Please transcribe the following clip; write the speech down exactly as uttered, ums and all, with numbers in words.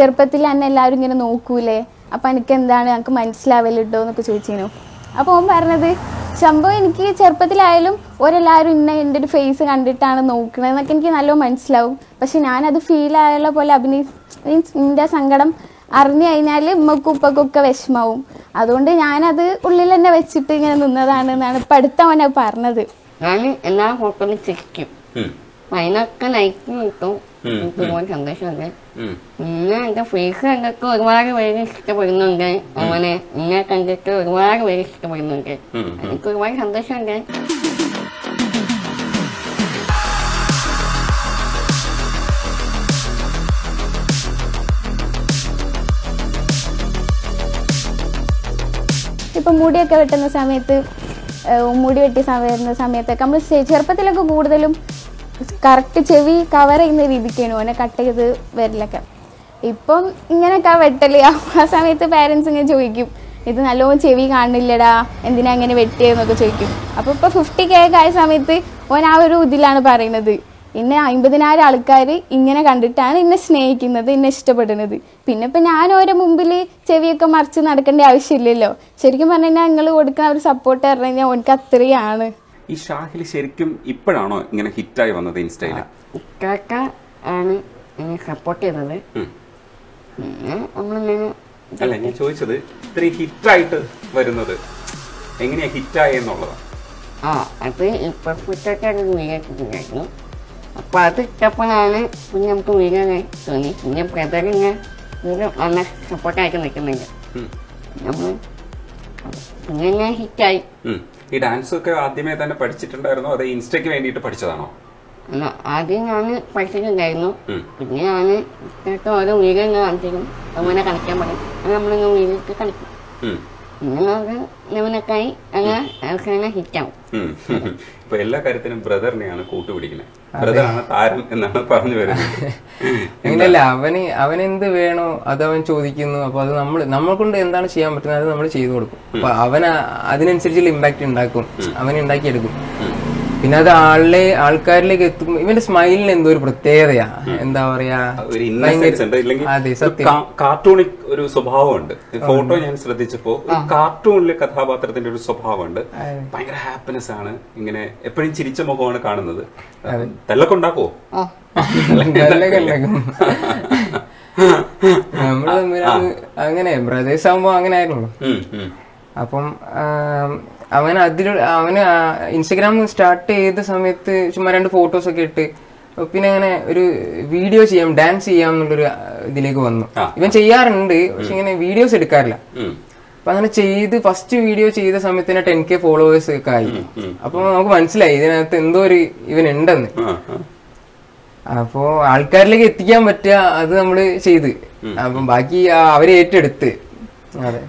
ചെറുപ്പത്തിൽ തന്നെ എല്ലാവരും ഇങ്ങനെ നോക്കൂലേ, അപ്പം എനിക്ക് എന്താണ് ഞങ്ങൾക്ക് മനസ്സിലാവലുണ്ടോ എന്നൊക്കെ ചോദിച്ചിരുന്നു. അപ്പോൾ ഓൻ പറഞ്ഞത് സംഭവം എനിക്ക് ചെറുപ്പത്തിലായാലും ഒരെല്ലാവരും ഇന്ന എൻ്റെ ഒരു ഫേസ് കണ്ടിട്ടാണ് നോക്കണതെന്നൊക്കെ എനിക്ക് നല്ലോണം മനസ്സിലാവും. പക്ഷെ ഞാനത് ഫീൽ ആയുള്ള പോലെ അഭിനയി മീൻസ് എൻ്റെ സങ്കടം അറിഞ്ഞു കഴിഞ്ഞാൽ ഉമ്മക്കും ഉപ്പക്കൊക്കെ വിഷമാവും. അതുകൊണ്ട് ഞാനത് ഉള്ളിൽ തന്നെ വെച്ചിട്ട് ഇങ്ങനെ നിന്നതാണ് എന്നാണ് ഇപ്പം അടുത്തവനെ പറഞ്ഞത്. ഞാൻ എല്ലാ ഫോട്ടോയിലും ചിരിക്കും, അതിനൊക്കെ ലൈക്കും കിട്ടും, ഒരുപാട് സന്തോഷമുണ്ട്. ഇന്നെ എൻ്റെ ഫേസ് കണ്ടിട്ട് ഒരുപാട് പേര് ഇഷ്ടപ്പെടുന്നുണ്ട്, അതുപോലെ ഇന്നെ കണ്ടിട്ട് ഒരുപാട് പേര് ഇഷ്ടപ്പെടുന്നുണ്ട്, എനിക്ക് ഒരുപാട് സന്തോഷമുണ്ട്. ഇപ്പം മുടിയൊക്കെ വെട്ടുന്ന സമയത്ത്, മുടി വെട്ടി വരുന്ന സമയത്തൊക്കെ നമ്മൾ ചെറുപ്പത്തിലൊക്കെ കൂടുതലും കറക്റ്റ് ചെവി കവർ ചെയ്യുന്ന രീതിക്കാണ് ഓനെ കട്ട് ചെയ്ത് വരലൊക്കെ. ഇപ്പം ഇങ്ങനെയൊക്കെ വെട്ടൽ ആ സമയത്ത് പാരൻസ് ഇങ്ങനെ ചോദിക്കും, ഇത് നല്ലോണം ചെവി കാണില്ലടാ, എന്തിനാ ഇങ്ങനെ വെട്ടിയെന്നൊക്കെ ചോദിക്കും. അപ്പോൾ ഇപ്പോൾ ഫിഫ്റ്റി കെ ഒക്കെ ആയ സമയത്ത് ഓൻ ആ ഒരു ഇതിലാണ് പറയുന്നത്, ഇന്നെ അമ്പതിനായിരം ആൾക്കാർ ഇങ്ങനെ കണ്ടിട്ടാണ് ഇന്നെ സ്നേഹിക്കുന്നത്, ഇന്നെ ഇഷ്ടപ്പെടുന്നത്. പിന്നെ ഇപ്പം ഞാൻ ഓരോ മുമ്പിൽ ചെവിയൊക്കെ മറിച്ച് നടക്കേണ്ട ആവശ്യമില്ലല്ലോ. ശരിക്കും പറഞ്ഞു കഴിഞ്ഞാൽ നിങ്ങൾ കൊടുക്കുന്ന ഒരു സപ്പോർട്ട് പറഞ്ഞു കഴിഞ്ഞാൽ ഓനക്ക് അത്രയാണ്. ഈ ഷാഹിൽ ശരിക്കും ഇപ്പോഴാണോ ഇങ്ങനെ ഹിറ്റായി വന്നത് ഇൻസ്റ്റയില്? ഇക്കാക്ക ആണ് എന്നെ സപ്പോർട്ട് ചെയ്തത്. അല്ല ഞാൻ ചോദിച്ചത് ഇത്രയും ഹിറ്റായിട്ട് വരുന്നത് എങ്ങനെയാ ഹിറ്റായി എന്നുള്ളതാണ്. ആ അത് ഇപ്പം ഫുറ്റൊക്കെയാണ് വീഴായിട്ടുണ്ടായിരുന്നു. അപ്പം അത് ഇട്ടപ്പോഴാണ് പിന്നെ നമുക്ക് വീഴാനായി തോന്നി. പിന്നെ ബ്രദറിങ്ങനെ നല്ല സപ്പോർട്ടായിട്ട് നിൽക്കുന്നുണ്ട്, നമ്മൾ പിന്നെ ഞാൻ ഹിറ്റായി. ഈ ഡാൻസ് ഒക്കെ ആദ്യമേ തന്നെ പഠിച്ചിട്ടുണ്ടായിരുന്നോ അതോ ഇൻസ്റ്റയ്ക്ക് വേണ്ടിയിട്ട് പഠിച്ചതാണോ? ആദ്യം ഞാൻ പഠിച്ചിട്ടുണ്ടായിരുന്നു, പിന്നെ ഞാൻ ഓരോ വീഡിയോ കാണിച്ചിരുന്നു, അങ്ങനെ കളിക്കാൻ പറയും, അത് നമ്മളിങ്ങനെ വീഡിയോ ഒക്കെ കളിക്കും, പിന്നെ നമുക്ക് ലെവനൊക്കെയായി അങ്ങനെ അവസാനം ഹിറ്റാവും. ഇപ്പൊ എല്ലാ കാര്യത്തിനും ബ്രദറിനെയാണ് കൂട്ടുപിടിക്കുന്നത്, ബ്രദറാണ് താരം എന്നാണ് പറഞ്ഞു വരുന്നത്. അങ്ങനെയല്ല, അവന് അവനെന്ത് വേണോ അത് അവൻ ചോദിക്കുന്നു, അപ്പൊ അത് നമ്മൾ നമ്മളെ കൊണ്ട് എന്താണ് ചെയ്യാൻ പറ്റുന്നത് അത് നമ്മൾ ചെയ്തു കൊടുക്കും. അപ്പൊ അവൻ അതിനനുസരിച്ചുള്ള ഇമ്പാക്ട് ഉണ്ടാക്കും, അവൻ ഉണ്ടാക്കിയെടുക്കും. പിന്നെ അത് ആളിലെ ആൾക്കാരിലേക്ക് എത്തും. ഇവന്റെ സ്മൈലിന് എന്തോ ഒരു പ്രത്യേകതയാ, എന്താ പറയാ, അതെ സത്യം, കാർട്ടൂണിക് ഒരു സ്വഭാവമുണ്ട്. ഫോട്ടോ ഞാൻ ശ്രദ്ധിച്ചപ്പോ കാർട്ടൂണിലെ കഥാപാത്രത്തിന്റെ ഒരു സ്വഭാവമുണ്ട്, ഭയങ്കര ഹാപ്പിനെസ് ആണ്, ഇങ്ങനെ എപ്പോഴും ചിരിച്ച മുഖമാണ് കാണുന്നത്. തല്ലൊക്കെണ്ടാക്കോ? നമ്മള് അങ്ങനെ ബ്രദേഴ്സ് ആകുമ്പോ അങ്ങനെ ആയിരുന്നു. അപ്പം അവൻ അതിൽ അവന് ഇൻസ്റ്റഗ്രാം സ്റ്റാർട്ട് ചെയ്ത സമയത്ത് ചുമ്മാ രണ്ട് ഫോട്ടോസ് ഒക്കെ ഇട്ട് പിന്നെ അങ്ങനെ ഒരു വീഡിയോ ചെയ്യാം ഡാൻസ് ചെയ്യാം എന്നുള്ളൊരു ഇതിലേക്ക് വന്നു. ഇവൻ ചെയ്യാറുണ്ട്, പക്ഷെ ഇങ്ങനെ വീഡിയോസ് എടുക്കാറില്ല. അപ്പൊ അങ്ങനെ ചെയ്ത് ഫസ്റ്റ് വീഡിയോ ചെയ്ത സമയത്ത് തന്നെ ടെൻ കെ ഫോളോവേഴ്സ് ഒക്കെ ആയി. അപ്പൊ നമുക്ക് മനസ്സിലായി ഇതിനകത്ത് എന്തോ ഒരു ഇവൻ ഉണ്ടെന്ന്. അപ്പോ ആൾക്കാരിലേക്ക് എത്തിക്കാൻ പറ്റുക അത് നമ്മള് ചെയ്ത്, അപ്പം ബാക്കി അവരെ ഏറ്റെടുത്ത്. അതെ